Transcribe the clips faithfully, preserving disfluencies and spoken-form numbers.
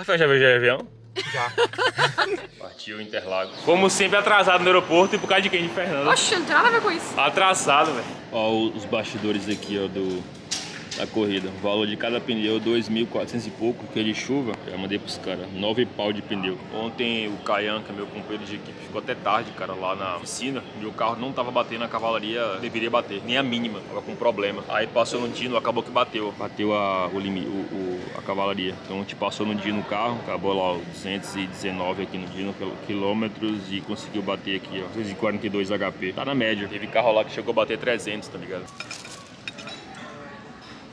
Rafael, já veio de avião? Já. Partiu Interlagos. Como sempre, atrasado no aeroporto e por causa de quem? De Fernando. Oxe, não tem nada a ver com isso. Atrasado, velho. Ó, os bastidores aqui, ó, do, da corrida. O valor de cada pneu, dois mil e quatrocentos e pouco, que é de chuva. Eu mandei pros caras, nove pau de pneu. Ontem, o Caian, que é meu companheiro de equipe, ficou até tarde, cara, lá na oficina. E o carro não tava batendo, a cavalaria deveria bater. Nem a mínima, tava com problema. Aí passou no Dino, acabou que bateu. Bateu a, o limite. O, o, a cavalaria. Então a gente passou no Dino no carro, acabou lá o duzentos e dezenove aqui no Dino quilômetros e conseguiu bater aqui, ó, duzentos e quarenta e dois H P. Tá na média. Teve carro lá que chegou a bater trezentos, tá ligado?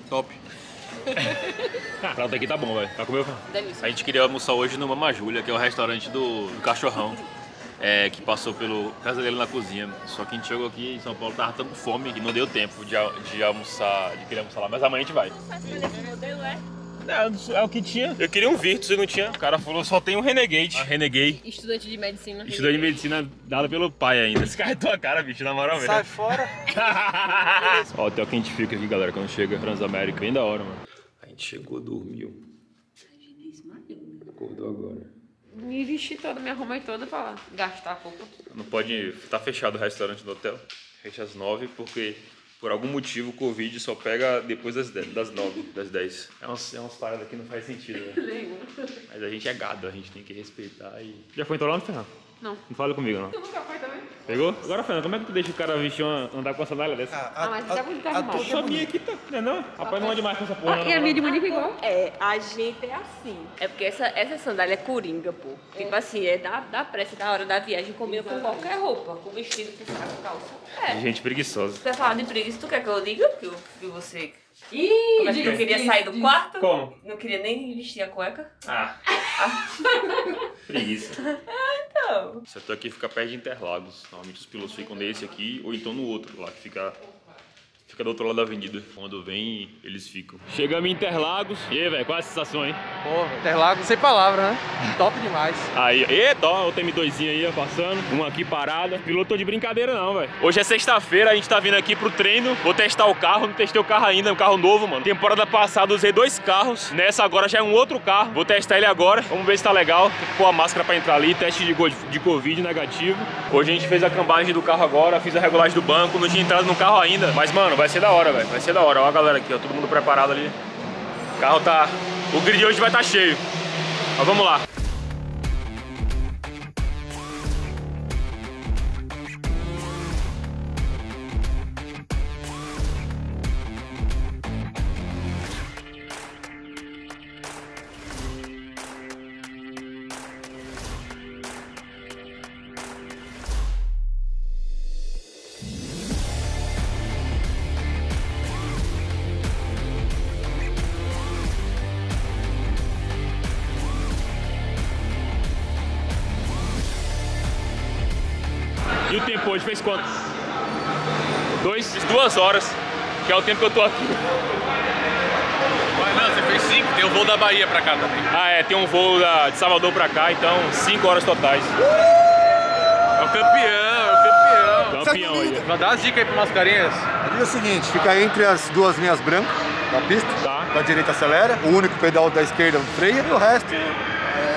Top. O prato aqui tá bom, velho. Tá comeu? Delícia. A gente queria almoçar hoje no Mamajúlia, que é o restaurante do, do cachorrão. É, que passou pelo casa dele na cozinha. Só que a gente chegou aqui em São Paulo, tava tão com fome que não deu tempo de, de almoçar, de querer almoçar lá, mas amanhã a gente vai. É, é o que tinha. Eu queria um Virtus e não tinha. O cara falou, só tem um Renegade. A Renegade. Estudante de medicina. Estudante de medicina dada pelo pai ainda. Esse cara é tua cara, bicho, na moral mesmo. Sai fora. Ó, o hotel que a gente fica aqui, galera, quando chega Transamérica, bem da hora, mano. A gente chegou, dormiu. A gente esmalhou. Acordou agora. Me vesti toda, me arrumei toda pra gastar a roupa. Não pode tá fechado o restaurante do hotel. Fecha às nove, porque por algum motivo o Covid só pega depois das dez, das nove, das dez. É umas, é umas paradas que não faz sentido, né? Mas a gente é gado, a gente tem que respeitar e... Já foi então lá no Fernando? Não. Não fala comigo, não. Tu nunca foi também? Pegou? Agora, Fernando, como é que tu deixa o cara vestir uma, andar com uma sandália dessa? Ah, a, ah mas tá muito arrumado. Só minha aqui tá, não é não? Rapaz, não é demais com essa porra. Ah, não, e a minha de Monique igual? É, a gente é assim. É porque essa, essa sandália é coringa, pô. É. Tipo assim, é da, da pressa, da hora da viagem, combina com qualquer roupa. Com vestido, com saco, calça. É. Gente preguiçosa. Você fala de preguiça, tu quer que eu diga que, eu, que você... Ih, como é que diga, eu queria diga, sair do diga. quarto? Como? Não queria nem vestir a cueca. Ah. ah. Preguiça. Então. Esse hotel aqui fica perto de Interlagos. Normalmente os pilotos ficam nesse aqui ou então no outro lá, que fica, fica do outro lado da avenida. Quando vem, eles ficam. Chegamos em Interlagos. E aí, velho, qual é a sensação, hein? Porra, Interlagos sem palavra, né? Top demais. Aí, eita, ó, o M dois zinho aí, ó, passando. Um aqui parada. Piloto tô de brincadeira não, velho. Hoje é sexta-feira, a gente tá vindo aqui pro treino. Vou testar o carro, não testei o carro ainda, é um carro novo, mano. Temporada passada usei dois carros. Nessa agora já é um outro carro. Vou testar ele agora, vamos ver se tá legal. Tem que pôr a máscara pra entrar ali, teste de, de Covid negativo. Hoje a gente fez a cambagem do carro agora, fiz a regulagem do banco. Não tinha entrado no carro ainda, mas mano, vai ser da hora, velho. Vai ser da hora. Ó a galera aqui, ó, todo mundo preparado ali. O carro tá... O grid hoje vai estar cheio. Mas vamos lá. E o tempo hoje fez quanto? Dois? Fiz duas horas, que é o tempo que eu tô aqui. Não, você fez cinco, tem um voo da Bahia pra cá também. Ah é, tem um voo da, de Salvador pra cá, então cinco horas totais. É o campeão, é o campeão. Campeão aí. Pra dar as dicas aí pro Mascarenhas. Ali é o seguinte, fica entre as duas linhas brancas da pista, tá. Da direita acelera, o único pedal da esquerda freia e o resto...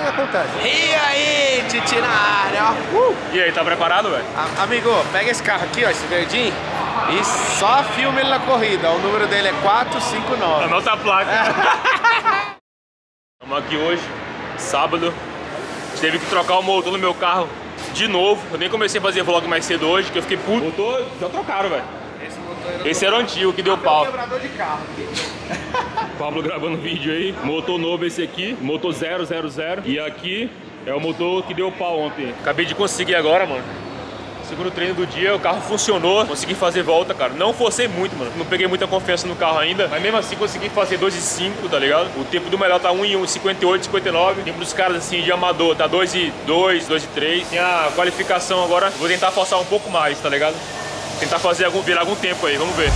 acontece. E aí, Titi na área, uh! E aí, tá preparado, velho? Amigo, pega esse carro aqui, ó, esse verdinho, e só filma ele na corrida. O número dele é quatro cinco nove. Anota a placa. Estamos aqui hoje, sábado. Teve que trocar o motor no meu carro de novo. Eu nem comecei a fazer vlog mais cedo hoje, porque eu fiquei puto. O motor já trocaram, velho. Esse motor era, esse era o antigo, que deu pau. Quebrador de carro. Pablo gravando vídeo aí, motor novo esse aqui, motor zero zero zero, e aqui é o motor que deu pau ontem. Acabei de conseguir agora, mano. Segundo treino do dia, o carro funcionou, consegui fazer volta, cara. Não forcei muito, mano, não peguei muita confiança no carro ainda, mas mesmo assim consegui fazer dois e cinco, tá ligado? O tempo do melhor tá um e um, cinquenta e oito, cinquenta e nove. O tempo dos caras assim de amador tá dois e dois, dois e três. Tem a qualificação agora, vou tentar forçar um pouco mais, tá ligado? Tentar fazer algum, virar algum tempo aí, vamos ver.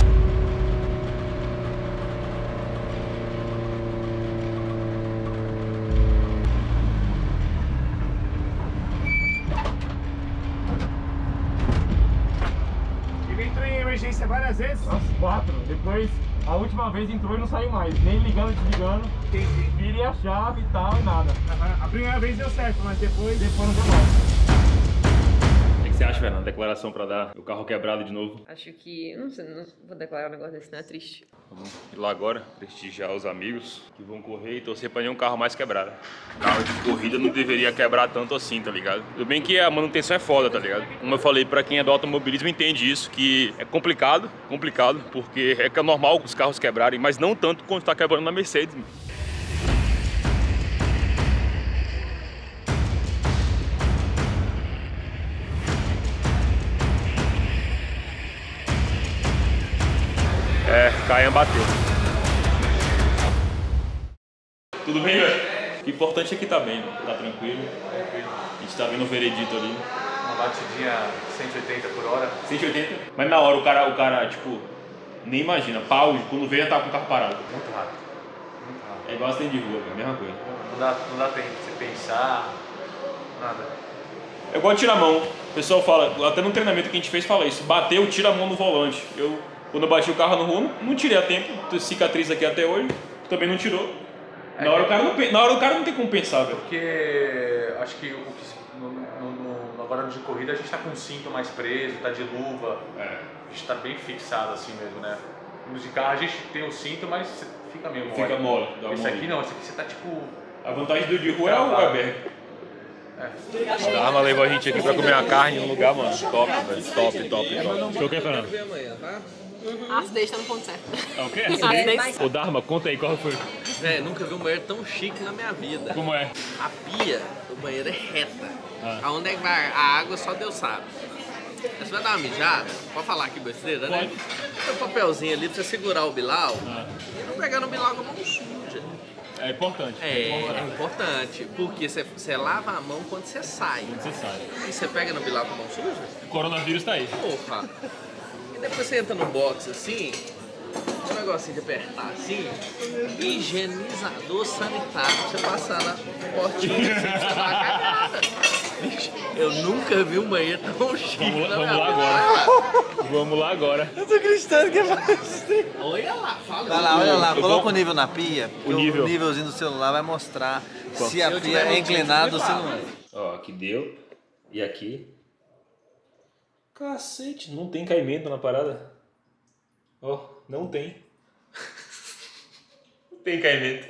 Várias vezes? Nossa, quatro. Depois A última vez entrou e não saiu mais, nem ligando, desligando. Entendi. Virei a chave e tal e nada. A primeira vez deu certo, mas depois... Depois não deu mais. O que você acha, Fernando? Declaração pra dar o carro quebrado de novo? Acho que... não sei, não vou declarar um negócio desse, não é triste. Vamos ir lá agora, prestigiar os amigos que vão correr e torcer pra nenhum carro mais quebrado. Carro de corrida não deveria quebrar tanto assim, tá ligado? Tudo bem que a manutenção é foda, tá ligado? Como eu falei, pra quem é do automobilismo entende isso, que é complicado, complicado, porque é que é normal os carros quebrarem, mas não tanto quando tá quebrando na Mercedes. É, Caian bateu. Tudo bem, velho? O importante é que tá bem, tá tranquilo. A gente tá vendo o veredito ali. Uma batidinha cento e oitenta por hora. cento e oitenta? Mas na hora o cara, o cara tipo, nem imagina. Pau, quando vem, tá com o carro parado. Muito rápido. Muito rápido. É igual você tem de rua, velho. Mesma coisa. Não dá, não dá tempo de você pensar, nada. Eu gosto de tirar a mão. O pessoal fala, até no treinamento que a gente fez, fala isso. Bateu, tira a mão no volante. Eu... Quando eu bati o carro no rumo, não tirei a tempo, cicatriz aqui até hoje, também não tirou. Na hora, o cara não, na hora o cara não tem como pensar, velho. Porque acho que no, no, no, agora de corrida a gente tá com o cinto mais preso, tá de luva, é. A gente tá bem fixado assim mesmo, né? No de carro a gente tem o cinto, mas fica meio mole. Fica mole. Dá esse aqui não, esse aqui você tá tipo... A vantagem do de rua é o airbag. É. Dharma levou a gente aqui pra comer a carne em um lugar, mano. Top, velho. Top, top, top. Show que é, Fernando? A acidez tá no ponto certo. O quê? Acidez? Ô, Dharma, conta aí, qual foi? Véi, nunca vi um banheiro tão chique na minha vida. Como é? A pia do banheiro é reta. Ah. Aonde é que vai a água, só Deus sabe. Você vai dar uma mijada, pode falar aqui besteira, né? Tem um papelzinho ali pra você segurar o bilau ah. E não pegar no bilau com a mão suja. É importante. É, é importante, porque você lava a mão quando você sai. Quando você sai. E você pega no bilau com a mão suja? O coronavírus tá aí. Porra. E depois você entra no box assim, um negocinho de apertar assim, higienizador sanitário, pra você passar na portinha, você precisa dar uma cagada. Eu nunca vi um banheiro tão chique. Vamos lá, vamos lá agora. Vamos lá agora. Eu tô acreditando que é mais. Olha lá, fala. Vai lá, olha lá, coloca o nível na pia, o, nível. o nívelzinho do celular vai mostrar bom, se a pia é inclinada ou se não é. Ó, aqui deu, e aqui... Cacete, não tem caimento na parada. Ó, oh, não tem. Não tem caimento.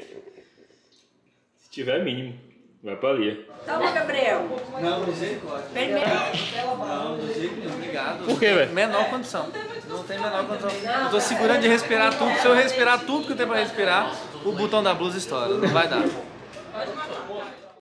Se tiver mínimo, vai pra ali. Toma, Gabriel. Não, não sei qual. Não, não sei qual. Obrigado. Por quê, velho? Menor condição. Não tem menor condição. Eu tô segurando de respirar tudo. Se eu respirar tudo que eu tenho pra respirar, o botão da blusa estoura. Não vai dar. Pode matar.